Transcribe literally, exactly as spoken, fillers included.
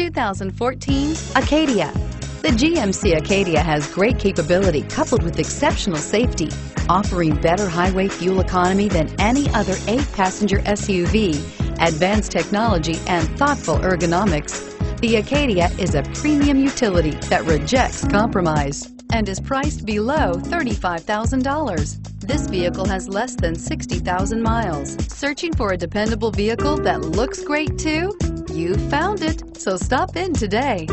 two thousand fourteen Acadia. The G M C Acadia has great capability coupled with exceptional safety, offering better highway fuel economy than any other eight-passenger S U V, advanced technology, and thoughtful ergonomics. The Acadia is a premium utility that rejects compromise and is priced below thirty-five thousand dollars. This vehicle has less than sixty thousand miles. Searching for a dependable vehicle that looks great too? You found it, so stop in today.